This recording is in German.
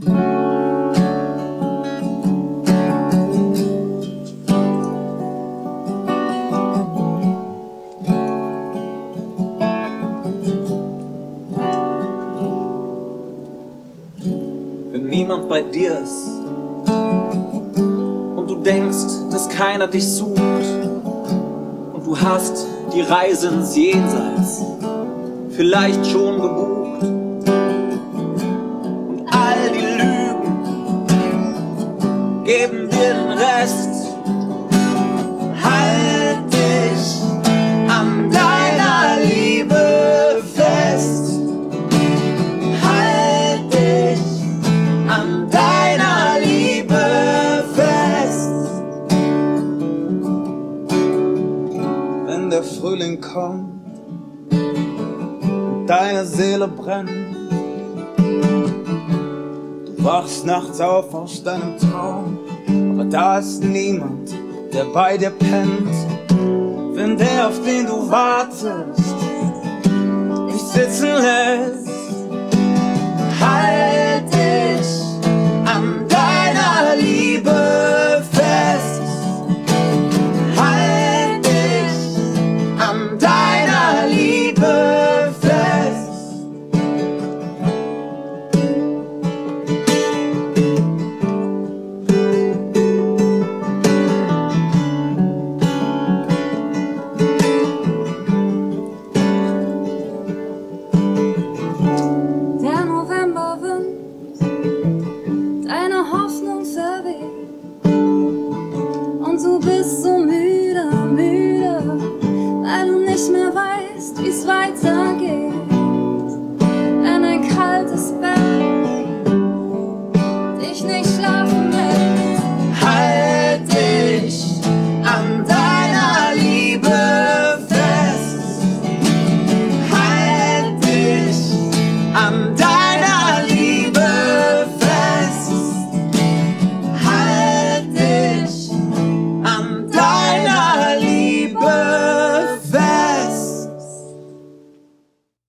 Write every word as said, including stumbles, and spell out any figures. Wenn niemand bei dir ist und du denkst, dass keiner dich sucht und du hast die Reise ins Jenseits vielleicht schon gebucht und all die Lügen geben dir den Rest, halt dich an deiner Liebe fest, halt dich an deiner Liebe fest. Wenn der Frühling kommt, deine Seele brennt, du wachst nachts auf aus deinem Traum, aber da ist niemand, der bei dir pennt. Wenn der, auf den du wartest, dich sitzen lässt,